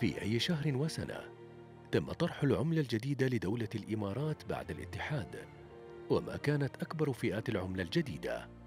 في أي شهر وسنة تم طرح العملة الجديدة لدولة الإمارات بعد الاتحاد، وما كانت أكبر فئات العملة الجديدة.